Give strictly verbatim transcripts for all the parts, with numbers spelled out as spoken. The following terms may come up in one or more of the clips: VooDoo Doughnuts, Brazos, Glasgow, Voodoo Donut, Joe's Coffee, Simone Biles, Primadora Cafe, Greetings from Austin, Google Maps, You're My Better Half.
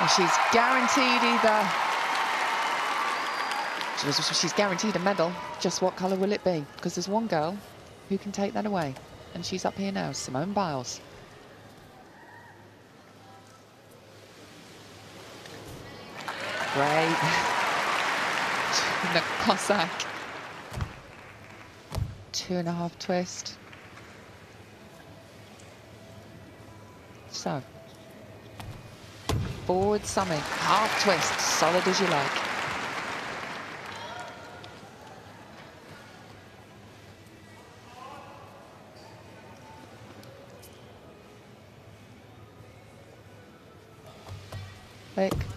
And she's guaranteed either... She's guaranteed a medal. Just what colour will it be? Because there's one girl who can take that away. And she's up here now, Simone Biles. Great. The Cossack. Two and a half twist. So. Forward summit. Half twist. Solid as you like.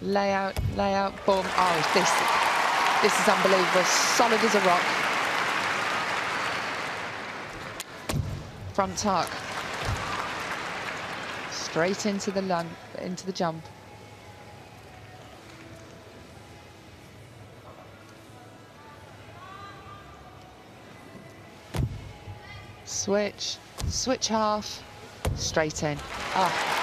Layout, layout, boom. Oh, this, this is unbelievable. Solid as a rock. Front tuck. Straight into the lung, into the jump. Switch, switch half, straight in. Ah.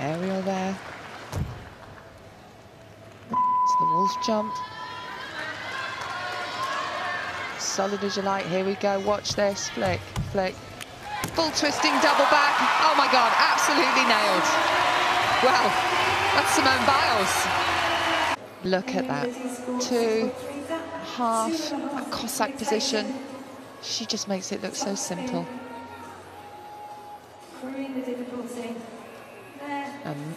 Aerial there. It's the wolf jump. Solid as you like. Here we go. Watch this. Flick, flick. Full twisting double back. Oh my God. Absolutely nailed. Wow. That's Simone Biles. Look at that. Two, half, a Cossack position. She just makes it look so simple. Um,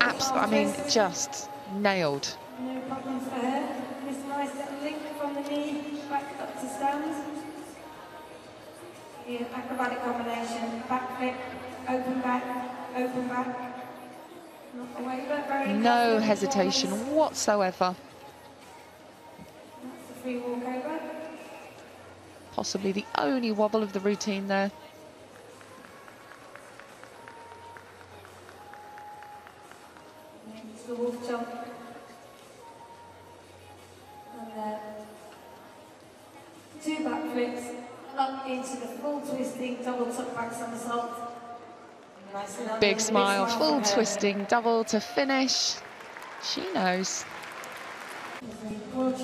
abs I mean, just nailed. No problems for her. This nice little link from the knee back up to stand. Here, acrobatic combination. Back flip, open back, open back. Not away, but very no hesitation forwards. Whatsoever. That's a free walkover. Possibly the only wobble of the routine there. The wolf jump. And then two back flips up into the full twisting double tuck back somersault. Nice big, big smile, full twisting double to finish. She knows. Last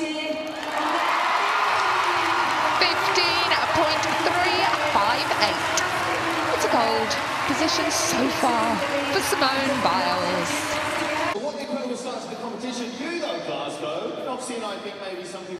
year. fifteen point three five eight. It's a gold. Position so far for Simone Biles. What incredible starts to the competition. You though, Glasgow, obviously, and I think maybe something.